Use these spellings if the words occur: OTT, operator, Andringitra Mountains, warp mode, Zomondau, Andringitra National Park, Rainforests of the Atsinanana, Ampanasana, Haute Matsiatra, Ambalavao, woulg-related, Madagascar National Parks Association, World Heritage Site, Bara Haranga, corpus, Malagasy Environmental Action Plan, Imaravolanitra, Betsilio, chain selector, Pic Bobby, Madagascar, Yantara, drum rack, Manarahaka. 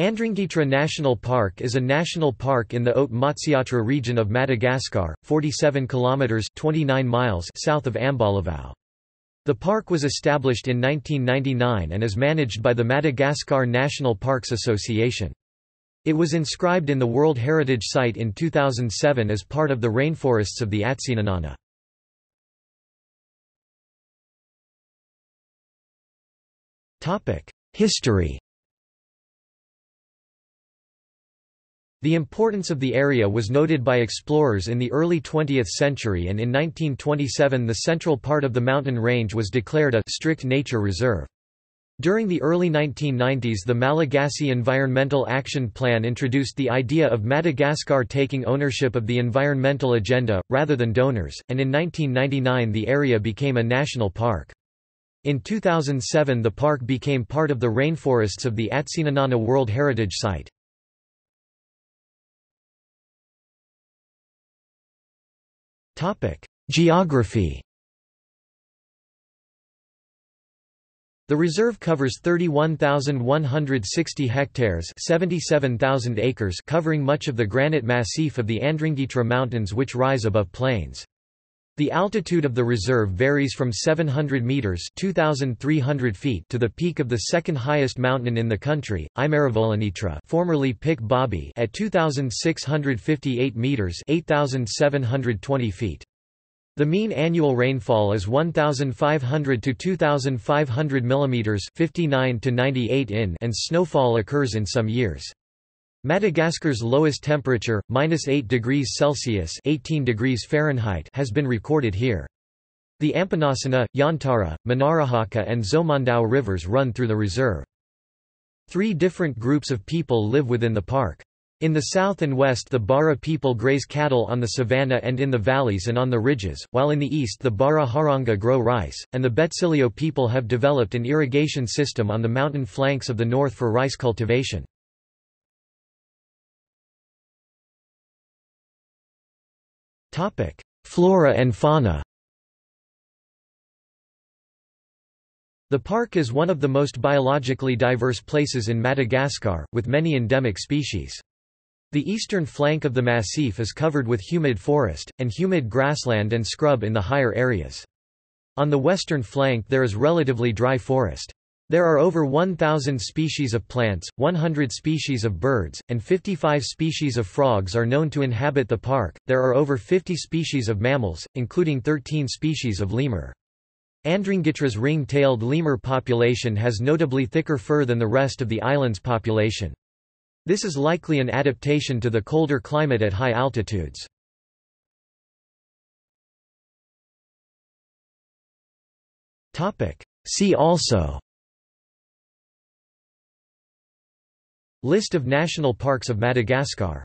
Andringitra National Park is a national park in the Haute Matsiatra region of Madagascar, 47 kilometers (29 miles) south of Ambalavao. The park was established in 1999 and is managed by the Madagascar National Parks Association. It was inscribed in the World Heritage Site in 2007 as part of the Rainforests of the Atsinanana. Topic: History. The importance of the area was noted by explorers in the early 20th century, and in 1927 the central part of the mountain range was declared a strict nature reserve. During the early 1990s the Malagasy Environmental Action Plan introduced the idea of Madagascar taking ownership of the environmental agenda, rather than donors, and in 1999 the area became a national park. In 2007 the park became part of the Rainforests of the Atsinanana World Heritage Site. Geography. The reserve covers 31,160 hectares 77,000 acres covering much of the granite massif of the Andringitra Mountains, which rise above plains. The altitude of the reserve varies from 700 meters (2,300 feet) to the peak of the second highest mountain in the country, Imaravolanitra, formerly Pic Bobby, at 2,658 meters (8,720 feet). The mean annual rainfall is 1,500 to 2,500 millimeters (59 to 98 in), and snowfall occurs in some years. Madagascar's lowest temperature, -8°C (18°F), has been recorded here. The Ampanasana, Yantara, Manarahaka and Zomondau rivers run through the reserve. Three different groups of people live within the park. In the south and west the Bara people graze cattle on the savanna and in the valleys and on the ridges, while in the east the Bara Haranga grow rice, and the Betsilio people have developed an irrigation system on the mountain flanks of the north for rice cultivation. Flora and fauna. The park is one of the most biologically diverse places in Madagascar, with many endemic species. The eastern flank of the massif is covered with humid forest, and humid grassland and scrub in the higher areas. On the western flank there is relatively dry forest. There are over 1,000 species of plants, 100 species of birds, and 55 species of frogs are known to inhabit the park. There are over 50 species of mammals, including 13 species of lemur. Andringitra's ring-tailed lemur population has notably thicker fur than the rest of the island's population. This is likely an adaptation to the colder climate at high altitudes. Topic: See also. List of national parks of Madagascar.